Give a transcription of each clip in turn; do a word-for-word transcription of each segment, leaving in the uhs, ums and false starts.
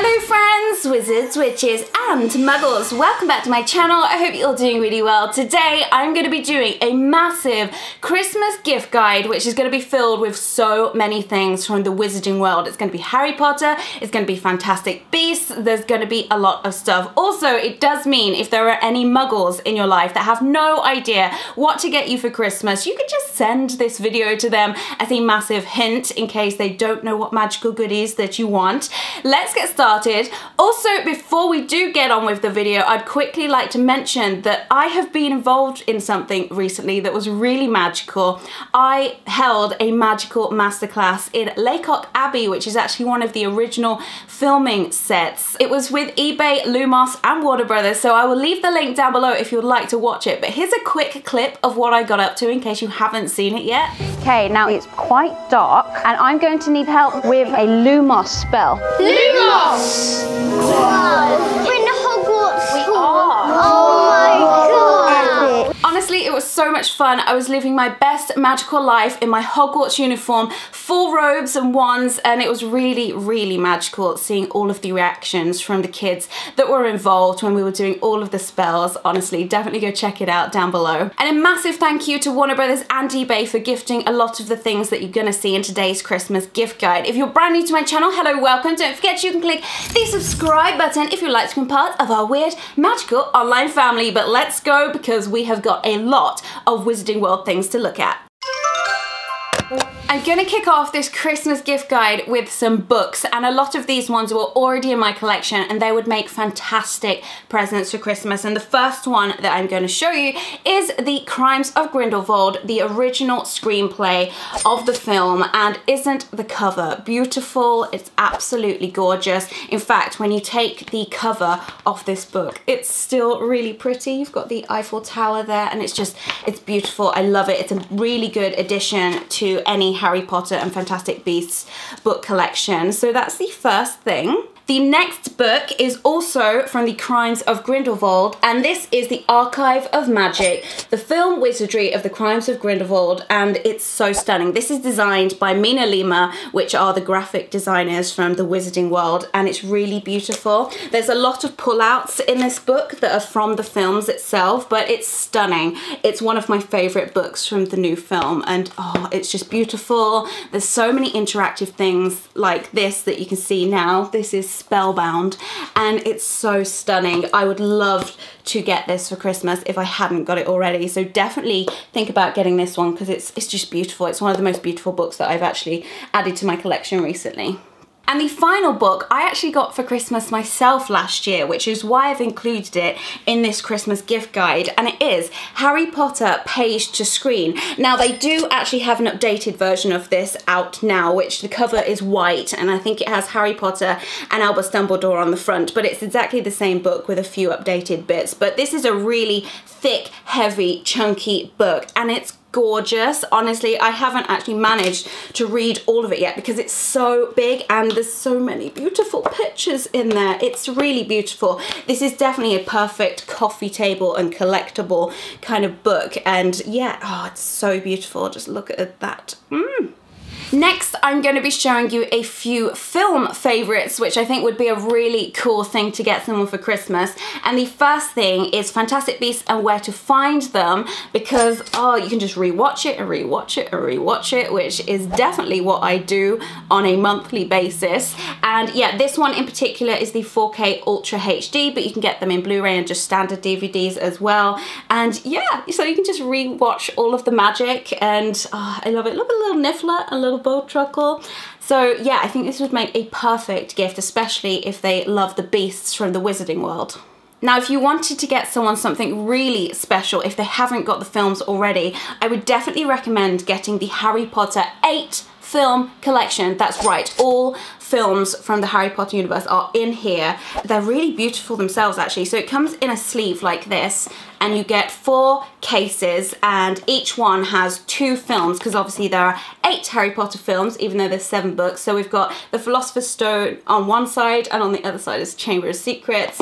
Hello friends, wizards, witches and muggles. Welcome back to my channel. I hope you're all doing really well. Today I'm going to be doing a massive Christmas gift guide which is going to be filled with so many things from the Wizarding World. It's going to be Harry Potter, it's going to be Fantastic Beasts, there's going to be a lot of stuff. Also, it does mean if there are any muggles in your life that have no idea what to get you for Christmas, you could just send this video to them as a massive hint in case they don't know what magical goodies that you want. Let's get started. Started. Also, before we do get on with the video, I'd quickly like to mention that I have been involved in something recently that was really magical. I held a magical masterclass in Lacock Abbey, which is actually one of the original filming sets. It was with eBay, Lumos and Warner Brothers, so I will leave the link down below if you'd like to watch it. But here's a quick clip of what I got up to in case you haven't seen it yet. Okay, now it's quite dark and I'm going to need help with a Lumos spell. Lumos! Wow. We're in the Hogwarts school. We are. Oh my god. Honestly, it was so much fun. I was living my best magical life in my Hogwarts uniform, full robes and wands, and it was really, really magical seeing all of the reactions from the kids that were involved when we were doing all of the spells. Honestly, definitely go check it out down below. And a massive thank you to Warner Brothers and eBay for gifting a lot of the things that you're gonna see in today's Christmas gift guide. If you're brand new to my channel, hello, welcome. Don't forget you can click the subscribe button if you'd like to be part of our weird, magical online family. But let's go because we have got a lot of Wizarding World things to look at. I'm gonna kick off this Christmas gift guide with some books, and a lot of these ones were already in my collection and they would make fantastic presents for Christmas. And the first one that I'm going to show you is the Crimes of Grindelwald, the original screenplay of the film, and isn't the cover beautiful? It's absolutely gorgeous. In fact, when you take the cover off this book, it's still really pretty. You've got the Eiffel Tower there and it's just, it's beautiful. I love it. It's a really good addition to any Harry Potter and Fantastic Beasts book collection. So that's the first thing. The next book is also from the Crimes of Grindelwald, and this is the Archive of Magic, the film wizardry of the Crimes of Grindelwald, and it's so stunning. This is designed by Mina Lima, which are the graphic designers from the Wizarding World, and it's really beautiful. There's a lot of pullouts in this book that are from the films itself, but it's stunning. It's one of my favorite books from the new film, and oh, it's just beautiful. There's so many interactive things like this that you can see now. This is Spellbound and it's so stunning. I would love to get this for Christmas if I hadn't got it already, so definitely think about getting this one because it's it's just beautiful. It's one of the most beautiful books that I've actually added to my collection recently. And the final book I actually got for Christmas myself last year, which is why I've included it in this Christmas gift guide, and it is Harry Potter Page to Screen. Now they do actually have an updated version of this out now, which the cover is white and I think it has Harry Potter and Albus Dumbledore on the front, but it's exactly the same book with a few updated bits. But this is a really thick, heavy, chunky book and it's gorgeous. Honestly, I haven't actually managed to read all of it yet because it's so big and there's so many beautiful pictures in there. It's really beautiful. This is definitely a perfect coffee table and collectible kind of book, and yeah, oh, it's so beautiful. Just look at that. Mm. Next, I'm going to be showing you a few film favourites, which I think would be a really cool thing to get someone for Christmas. And the first thing is Fantastic Beasts and Where to Find Them, because, oh, you can just rewatch it and rewatch it and rewatch it, which is definitely what I do on a monthly basis. And yeah, this one in particular is the four K Ultra H D, but you can get them in Blu-ray and just standard D V Ds as well. And yeah, so you can just rewatch all of the magic, and oh, I love it. Look at a little Niffler, a little Bowtruckle. So yeah, I think this would make a perfect gift, especially if they love the beasts from the Wizarding World. Now, if you wanted to get someone something really special, if they haven't got the films already, I would definitely recommend getting the Harry Potter eight film collection. That's right, all films from the Harry Potter universe are in here. They're really beautiful themselves, actually. So it comes in a sleeve like this, and you get four cases and each one has two films because obviously there are eight Harry Potter films even though there's seven books. So we've got the Philosopher's Stone on one side and on the other side is Chamber of Secrets.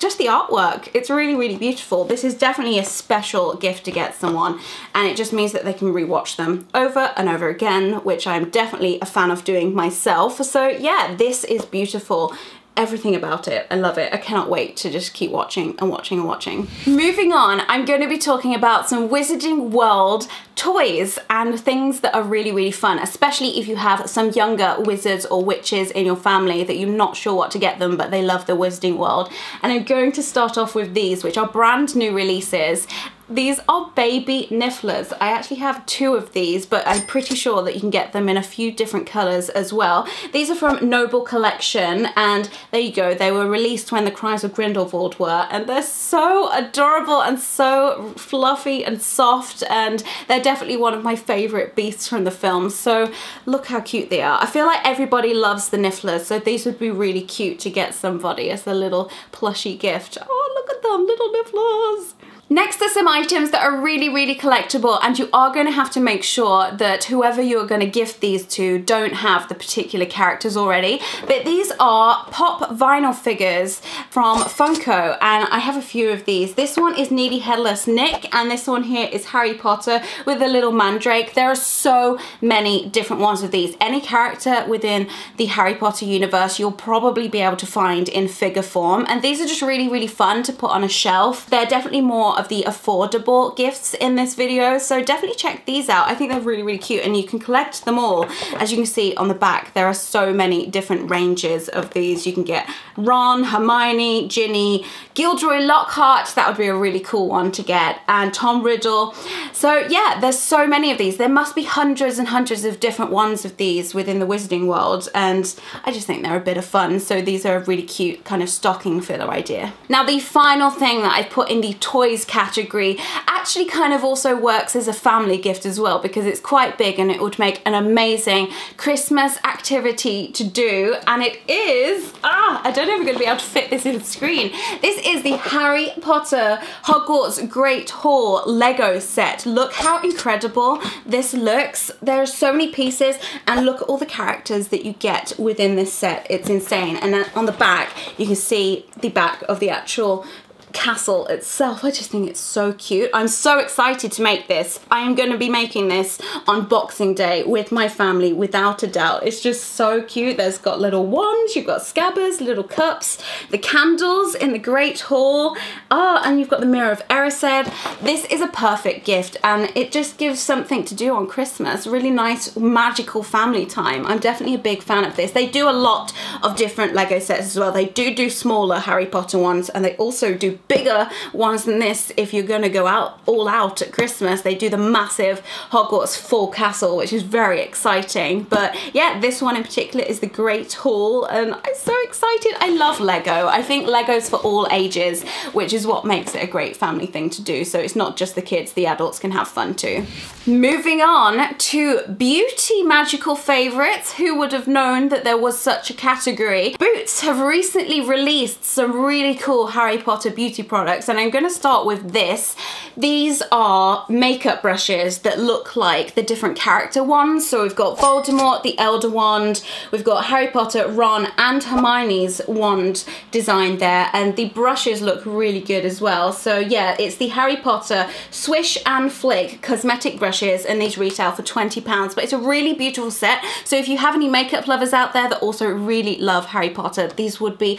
Just the artwork, it's really, really beautiful. This is definitely a special gift to get someone, and it just means that they can rewatch them over and over again, which I'm definitely a fan of doing myself. So yeah, this is beautiful. everything about it. I love it. I cannot wait to just keep watching and watching and watching. Moving on, I'm going to be talking about some Wizarding World toys and things that are really, really fun, especially if you have some younger wizards or witches in your family that you're not sure what to get them, but they love the Wizarding World. And I'm going to start off with these, which are brand new releases. These are baby Nifflers. I actually have two of these, but I'm pretty sure that you can get them in a few different colors as well. These are from Noble Collection, and there you go, they were released when the Crimes of Grindelwald were, and they're so adorable and so fluffy and soft, and they're definitely one of my favorite beasts from the film, so look how cute they are. I feel like everybody loves the Nifflers, so these would be really cute to get somebody as a little plushy gift. Oh, look at them, little Nifflers. Next are some items that are really, really collectible, and you are going to have to make sure that whoever you're going to gift these to don't have the particular characters already, but these are pop vinyl figures from Funko, and I have a few of these. This one is Nearly Headless Nick, and this one here is Harry Potter with a little mandrake. There are so many different ones of these. Any character within the Harry Potter universe you'll probably be able to find in figure form, and these are just really, really fun to put on a shelf. They're definitely more of the affordable gifts in this video, so definitely check these out. I think they're really, really cute, and you can collect them all. As you can see on the back, there are so many different ranges of these. You can get Ron, Hermione, Ginny, Gilderoy Lockhart, that would be a really cool one to get, and Tom Riddle. So yeah, there's so many of these. There must be hundreds and hundreds of different ones of these within the Wizarding World, and I just think they're a bit of fun, so these are a really cute kind of stocking filler idea. Now the final thing that I put in the toys category actually kind of also works as a family gift as well, because it's quite big and it would make an amazing Christmas activity to do, and it is, ah, I don't know if we're going to be able to fit this in the screen. This is the Harry Potter Hogwarts Great Hall Lego set. Look how incredible this looks. There are so many pieces, and look at all the characters that you get within this set. It's insane. And then on the back, you can see the back of the actual castle itself. I just think it's so cute. I'm so excited to make this. I am going to be making this on Boxing Day with my family, without a doubt. It's just so cute. There's got little wands, you've got scabbards, little cups, the candles in the Great Hall, oh, and you've got the Mirror of Erised. This is a perfect gift, and it just gives something to do on Christmas. Really nice, magical family time. I'm definitely a big fan of this. They do a lot of different Lego sets as well. They do do smaller Harry Potter ones, and they also do bigger ones than this if you're going to go out all out at Christmas. They do the massive Hogwarts full castle, which is very exciting. But yeah, this one in particular is the Great Hall, and I'm so excited. I love Lego. I think Lego's for all ages, which is what makes it a great family thing to do. So it's not just the kids, the adults can have fun too. Moving on to beauty magical favourites. Who would have known that there was such a category? Boots have recently released some really cool Harry Potter beauty products, and I'm going to start with this. These are makeup brushes that look like the different character ones. So we've got Voldemort, the Elder Wand, we've got Harry Potter, Ron and Hermione's wand design there, and the brushes look really good as well. So yeah, it's the Harry Potter Swish and Flick cosmetic brushes, and these retail for twenty pounds, but it's a really beautiful set. So if you have any makeup lovers out there that also really love Harry Potter, these would be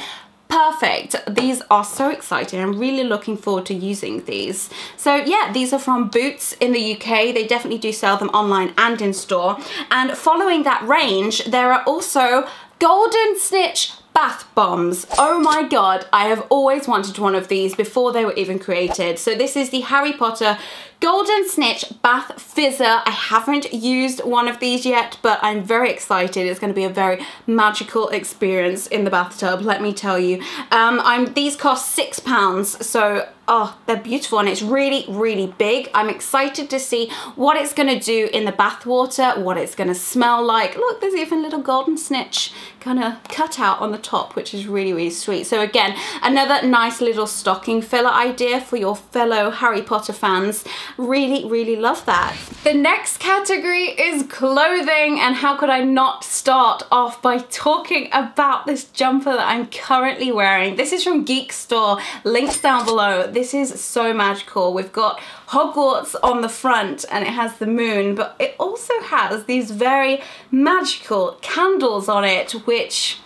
perfect. These are so exciting. I'm really looking forward to using these. So yeah, these are from Boots in the U K. They definitely do sell them online and in store. And following that range, there are also Golden Snitch bath bombs. Oh my god, I have always wanted one of these before they were even created. So this is the Harry Potter Golden Snitch bath fizzer. I haven't used one of these yet, but I'm very excited. It's going to be a very magical experience in the bathtub, let me tell you. Um, I'm, these cost six pounds, so oh, they're beautiful, and it's really, really big. I'm excited to see what it's going to do in the bath water, what it's going to smell like. Look, there's even a little Golden Snitch kind of cut out on the top, which is really, really sweet. So again, another nice little stocking filler idea for your fellow Harry Potter fans. Really, really love that. The next category is clothing, and how could I not start off by talking about this jumper that I'm currently wearing. This is from Geek Store, links down below. This is so magical. We've got Hogwarts on the front, and it has the moon, but it also has these very magical candles on it, which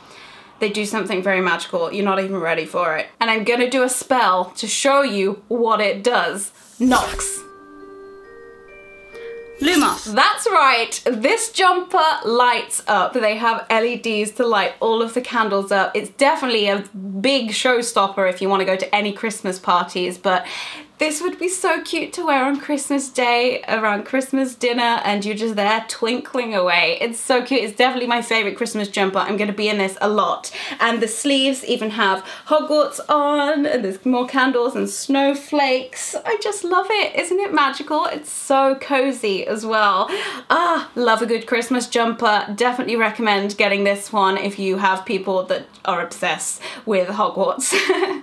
they do something very magical. You're not even ready for it. And I'm gonna do a spell to show you what it does. Knocks. Lumos. That's right, this jumper lights up. They have L E Ds to light all of the candles up. It's definitely a big showstopper if you want to go to any Christmas parties, but this would be so cute to wear on Christmas Day, around Christmas dinner, and you're just there twinkling away. It's so cute. It's definitely my favorite Christmas jumper. I'm gonna be in this a lot. And the sleeves even have Hogwarts on, and there's more candles and snowflakes. I just love it. Isn't it magical? It's so cozy as well. Ah, love a good Christmas jumper. Definitely recommend getting this one if you have people that are obsessed with Hogwarts.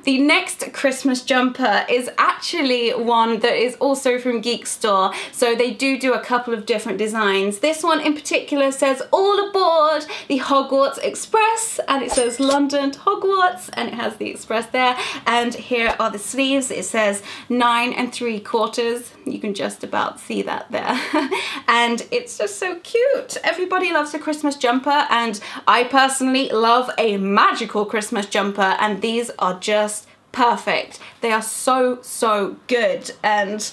The next Christmas jumper is actually one that is also from Geek Store, so they do do a couple of different designs. This one in particular says all aboard the Hogwarts Express, and it says London to Hogwarts, and it has the express there, and here are the sleeves. It says nine and three quarters. You can just about see that there. And it's just so cute. Everybody loves a Christmas jumper, and I personally love a magical Christmas jumper, and these are just perfect. They are so, so good, and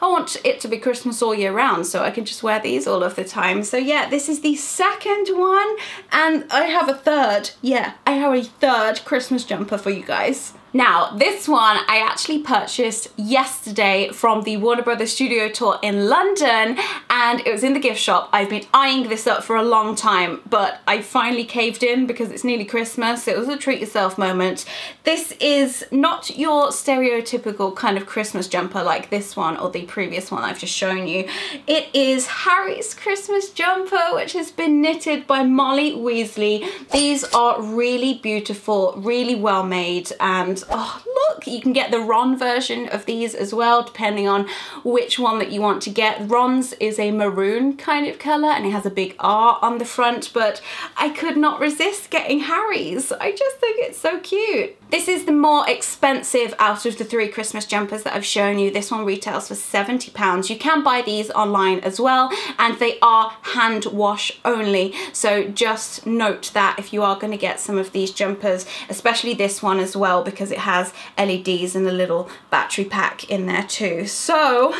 I want it to be Christmas all year round, so I can just wear these all of the time. So yeah, this is the second one, and I have a third. Yeah, I have a third Christmas jumper for you guys. Now, this one I actually purchased yesterday from the Warner Brothers studio tour in London, and it was in the gift shop. I've been eyeing this up for a long time, but I finally caved in because it's nearly Christmas. It was a treat yourself moment. This is not your stereotypical kind of Christmas jumper like this one or the previous one I've just shown you. It is Harry's Christmas jumper, which has been knitted by Molly Weasley. These are really beautiful, really well made, and oh, look, you can get the Ron version of these as well, depending on which one that you want to get. Ron's is a maroon kind of color, and it has a big R on the front, but I could not resist getting Harry's. I just think it's so cute. This is the more expensive out of the three Christmas jumpers that I've shown you. This one retails for seventy pounds. You can buy these online as well, and they are hand wash only, so just note that if you are going to get some of these jumpers, especially this one as well, because it has L E Ds and a little battery pack in there too. So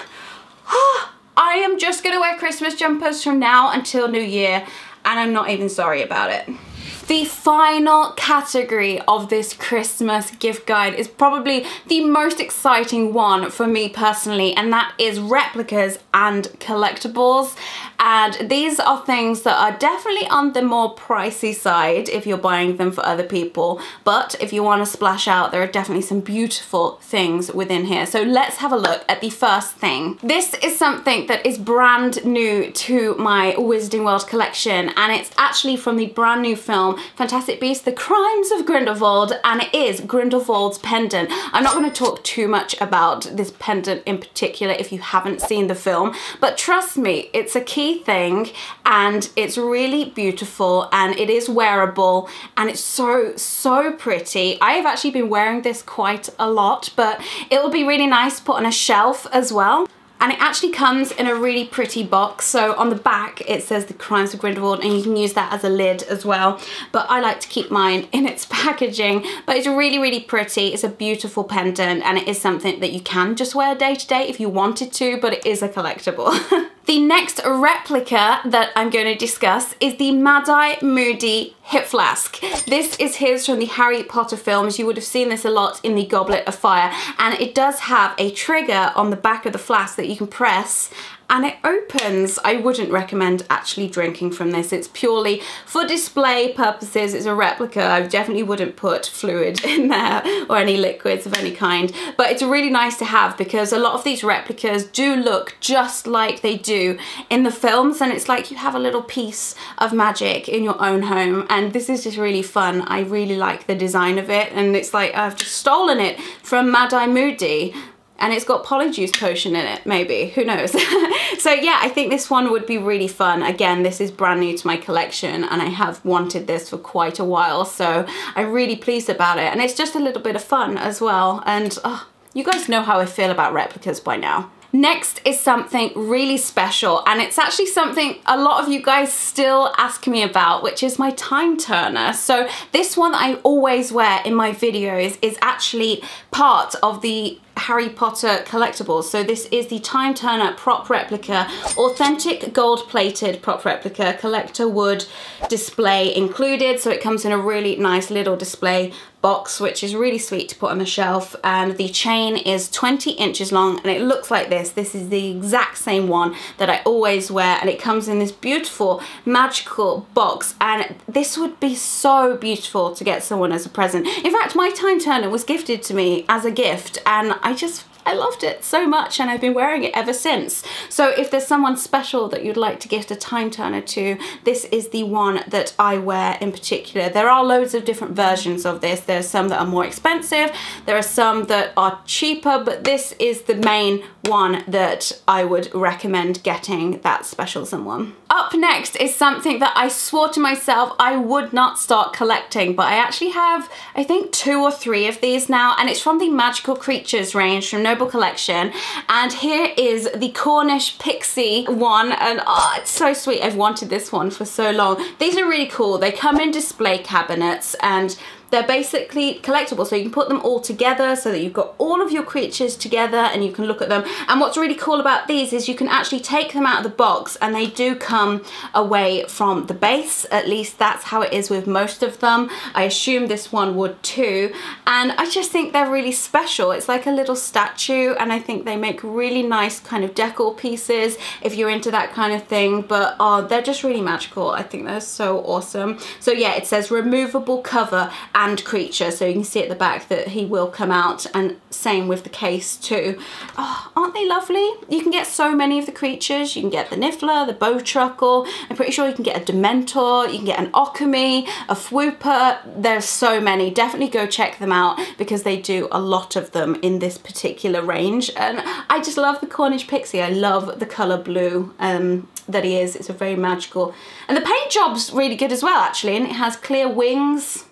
oh, I am just gonna wear Christmas jumpers from now until New Year, and I'm not even sorry about it. The final category of this Christmas gift guide is probably the most exciting one for me personally, and that is replicas and collectibles. And these are things that are definitely on the more pricey side if you're buying them for other people, but if you want to splash out, there are definitely some beautiful things within here. So let's have a look at the first thing. This is something that is brand new to my Wizarding World collection, and it's actually from the brand new film Fantastic Beasts, The Crimes of Grindelwald, and it is Grindelwald's pendant. I'm not going to talk too much about this pendant in particular if you haven't seen the film, but trust me, it's a key thing, and it's really beautiful, and it is wearable, and it's so, so pretty. I have actually been wearing this quite a lot, but it will be really nice to put on a shelf as well. And it actually comes in a really pretty box. So on the back it says The Crimes of Grindelwald, and you can use that as a lid as well, but I like to keep mine in its packaging. But it's really, really pretty. It's a beautiful pendant, and it is something that you can just wear day to day if you wanted to, but it is a collectible. The next replica that I'm going to discuss is the Mad Eye Moody hip flask. This is his from the Harry Potter films. You would have seen this a lot in the Goblet of Fire, and it does have a trigger on the back of the flask that you can press and it opens. I wouldn't recommend actually drinking from this. It's purely for display purposes. It's a replica. I definitely wouldn't put fluid in there or any liquids of any kind, but it's really nice to have because a lot of these replicas do look just like they do in the films, and it's like you have a little piece of magic in your own home, and this is just really fun. I really like the design of it, and it's like I've just stolen it from Mad Eye Moody. And it's got polyjuice potion in it, maybe, who knows. So yeah, I think this one would be really fun. Again, this is brand new to my collection, and I have wanted this for quite a while, so I'm really pleased about it. And it's just a little bit of fun as well, and oh, you guys know how I feel about replicas by now. Next is something really special, and it's actually something a lot of you guys still ask me about, which is my Time Turner. So this one I always wear in my videos is actually part of the Harry Potter collectibles. So this is the Time Turner prop replica, authentic gold plated prop replica, collector wood, display included. So it comes in a really nice little display box, which is really sweet to put on the shelf. And the chain is twenty inches long and it looks like this. This is the exact same one that I always wear, and it comes in this beautiful magical box, and this would be so beautiful to get someone as a present. In fact, my Time Turner was gifted to me as a gift, and I just I loved it so much, and I've been wearing it ever since. So if there's someone special that you'd like to gift a Time Turner to, this is the one that I wear in particular. There are loads of different versions of this. There's some that are more expensive, there are some that are cheaper, but this is the main one that I would recommend getting that special someone. Up next is something that I swore to myself I would not start collecting, but I actually have, I think, two or three of these now, and it's from the Magical Creatures range from Noble Collection, and here is the Cornish Pixie one, and oh, it's so sweet. I've wanted this one for so long. These are really cool. They come in display cabinets, and they're basically collectible, so you can put them all together so that you've got all of your creatures together and you can look at them. And what's really cool about these is you can actually take them out of the box, and they do come away from the base. At least that's how it is with most of them. I assume this one would too. And I just think they're really special. It's like a little statue, and I think they make really nice kind of decor pieces if you're into that kind of thing. But oh, they're just really magical. I think they're so awesome. So yeah, it says removable cover and creature, so you can see at the back that he will come out, and same with the case too. Oh, aren't they lovely? You can get so many of the creatures. You can get the Niffler, the Bowtruckle, I'm pretty sure you can get a Dementor, you can get an Occamy, a Fwooper. There's so many. Definitely go check them out because they do a lot of them in this particular range, and I just love the Cornish Pixie. I love the colour blue um, that he is. It's a very magical, and the paint job's really good as well actually, and it has clear wings.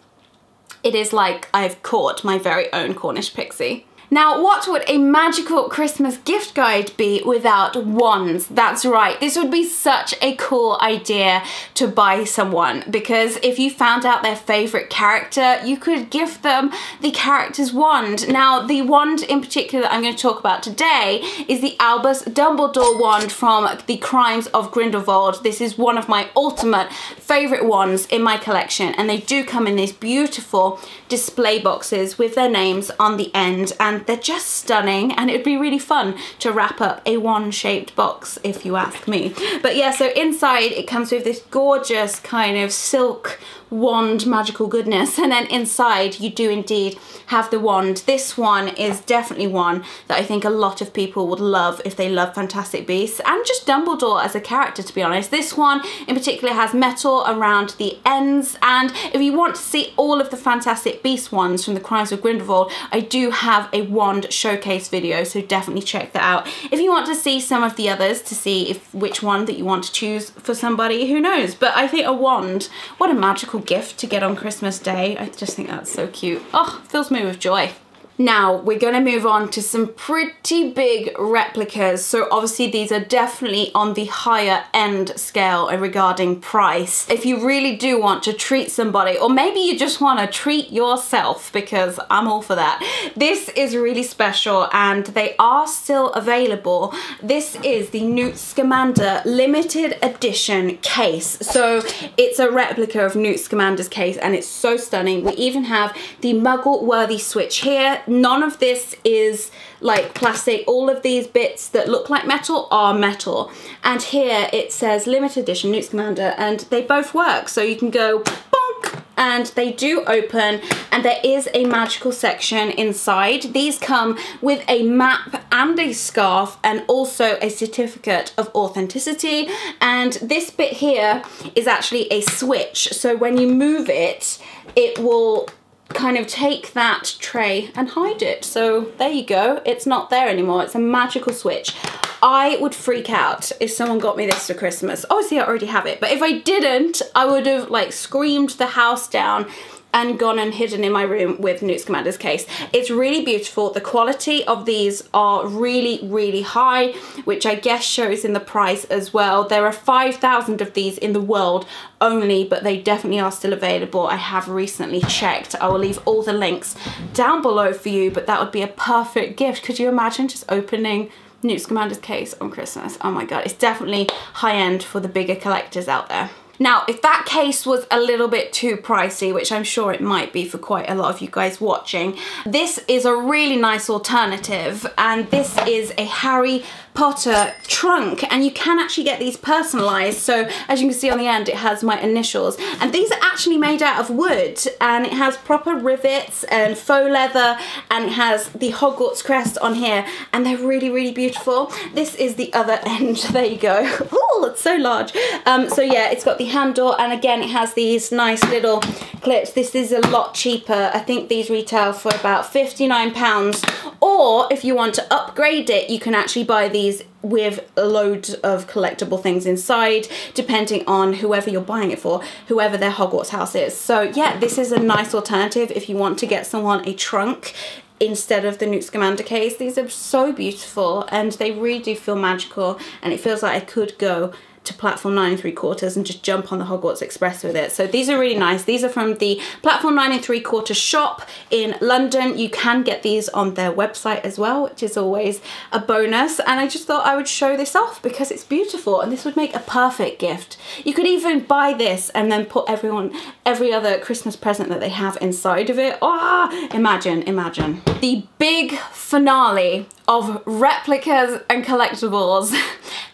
It is like I've caught my very own Cornish Pixie. Now, what would a magical Christmas gift guide be without wands? That's right, this would be such a cool idea to buy someone, because if you found out their favorite character, you could gift them the character's wand. Now, the wand in particular that I'm going to talk about today is the Albus Dumbledore wand from the Crimes of Grindelwald. This is one of my ultimate favorite wands in my collection, and they do come in these beautiful display boxes with their names on the end, and they're just stunning, and it'd be really fun to wrap up a wand-shaped box if you ask me. But yeah, so inside it comes with this gorgeous kind of silk wand magical goodness, and then inside you do indeed have the wand. This one is definitely one that I think a lot of people would love if they love Fantastic Beasts and just Dumbledore as a character, to be honest. This one in particular has metal around the ends, and if you want to see all of the Fantastic Beasts ones from the Crimes of Grindelwald, I do have a wand showcase video, so definitely check that out. If you want to see some of the others to see if which one that you want to choose for somebody, who knows, but I think a wand, what a magical gift to get on Christmas Day. I just think that's so cute. Oh, fills me with joy. Now, we're gonna move on to some pretty big replicas. So obviously these are definitely on the higher end scale regarding price. If you really do want to treat somebody, or maybe you just wanna treat yourself, because I'm all for that. This is really special, and they are still available. This is the Newt Scamander limited edition case. So it's a replica of Newt Scamander's case, and it's so stunning. We even have the Muggle-worthy switch here. None of this is like plastic. All of these bits that look like metal are metal. And here it says limited edition Newt Scamander, and they both work. So you can go bonk, and they do open, and there is a magical section inside. These come with a map and a scarf, and also a certificate of authenticity. And this bit here is actually a switch. So when you move it, it will kind of take that tray and hide it. So there you go, it's not there anymore. It's a magical switch. I would freak out if someone got me this for Christmas. Obviously I already have it, but if I didn't, I would have like screamed the house down and gone and hidden in my room with Newt Scamander's case. It's really beautiful. The quality of these are really, really high, which I guess shows in the price as well. There are five thousand of these in the world only, but they definitely are still available. I have recently checked. I will leave all the links down below for you, but that would be a perfect gift. Could you imagine just opening Newt Scamander's case on Christmas? Oh my God, it's definitely high end for the bigger collectors out there. Now, if that case was a little bit too pricey, which I'm sure it might be for quite a lot of you guys watching, this is a really nice alternative, and this is a Harry Potter trunk, and you can actually get these personalized. So as you can see on the end, it has my initials, and these are actually made out of wood, and it has proper rivets and faux leather, and it has the Hogwarts crest on here, and they're really, really beautiful. This is the other end. There you go. Oh, it's so large. Um, so yeah, it's got the handle, and again, it has these nice little clips. This is a lot cheaper. I think these retail for about fifty-nine pounds, or if you want to upgrade it, you can actually buy these with loads of collectible things inside, depending on whoever you're buying it for, whoever their Hogwarts house is. So yeah, this is a nice alternative if you want to get someone a trunk instead of the Newt Scamander case. These are so beautiful, and they really do feel magical, and it feels like I could go to Platform nine and three quarters and just jump on the Hogwarts Express with it. So these are really nice. These are from the Platform nine and three quarters shop in London. You can get these on their website as well, which is always a bonus. And I just thought I would show this off because it's beautiful, and this would make a perfect gift. You could even buy this and then put everyone, every other Christmas present that they have inside of it. Ah, oh, imagine, imagine. The big finale of replicas and collectibles.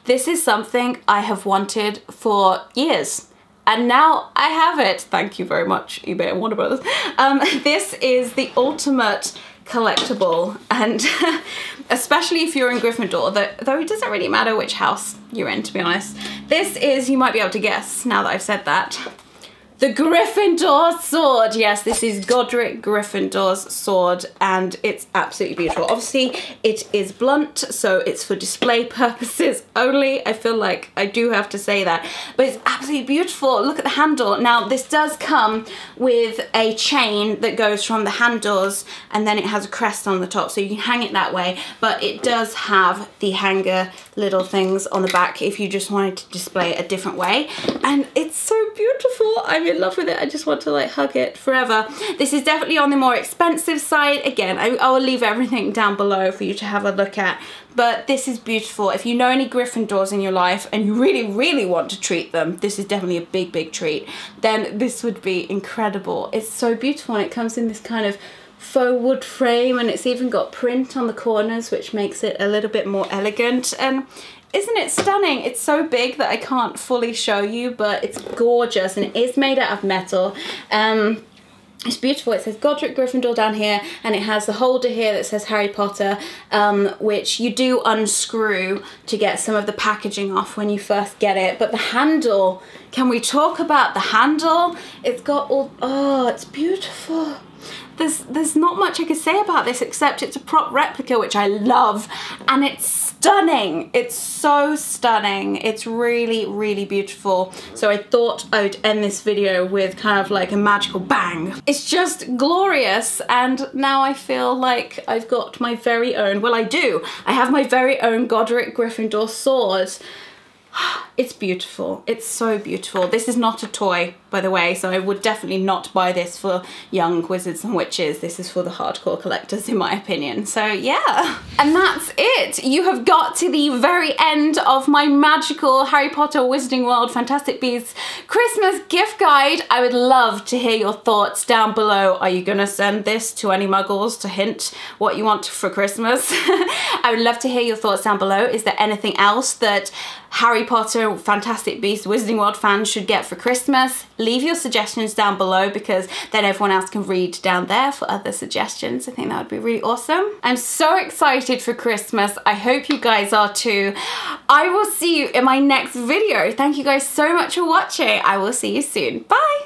This is something I have wanted for years, and now I have it. Thank you very much, eBay and Warner Brothers. Um, this is the ultimate collectible, and especially if you're in Gryffindor, though it doesn't really matter which house you're in, to be honest. This is, you might be able to guess now that I've said that, the Gryffindor sword. Yes, this is Godric Gryffindor's sword, and it's absolutely beautiful. Obviously, it is blunt, so it's for display purposes only. I feel like I do have to say that, but it's absolutely beautiful. Look at the handle. Now, this does come with a chain that goes from the handles, and then it has a crest on the top, so you can hang it that way, but it does have the hanger little things on the back if you just wanted to display it a different way, and it's so beautiful. I'm in love with it. I just want to like hug it forever. This is definitely on the more expensive side. Again, I, I will leave everything down below for you to have a look at, but this is beautiful. If you know any Gryffindors in your life and you really, really want to treat them, this is definitely a big, big treat, then this would be incredible. It's so beautiful, and it comes in this kind of faux wood frame, and it's even got print on the corners, which makes it a little bit more elegant. And isn't it stunning? It's so big that I can't fully show you, but it's gorgeous, and it is made out of metal. Um, it's beautiful. It says Godric Gryffindor down here, and it has the holder here that says Harry Potter, um, which you do unscrew to get some of the packaging off when you first get it. But the handle, can we talk about the handle? It's got all, oh, it's beautiful. There's, there's not much I could say about this except it's a prop replica, which I love, and it's stunning. It's so stunning. It's really, really beautiful. So I thought I would end this video with kind of like a magical bang. It's just glorious, and now I feel like I've got my very own, well I do, I have my very own Godric Gryffindor sword. It's beautiful. It's so beautiful. This is not a toy, by the way, so I would definitely not buy this for young wizards and witches. This is for the hardcore collectors, in my opinion. So yeah, and that's it. You have got to the very end of my magical Harry Potter Wizarding World Fantastic Beasts Christmas gift guide. I would love to hear your thoughts down below. Are you gonna send this to any muggles to hint what you want for Christmas? I would love to hear your thoughts down below. Is there anything else that Harry Potter, Fantastic Beasts, Wizarding World fans should get for Christmas? Leave your suggestions down below, because then everyone else can read down there for other suggestions. I think that would be really awesome. I'm so excited for Christmas. I hope you guys are too. I will see you in my next video. Thank you guys so much for watching. I will see you soon. Bye!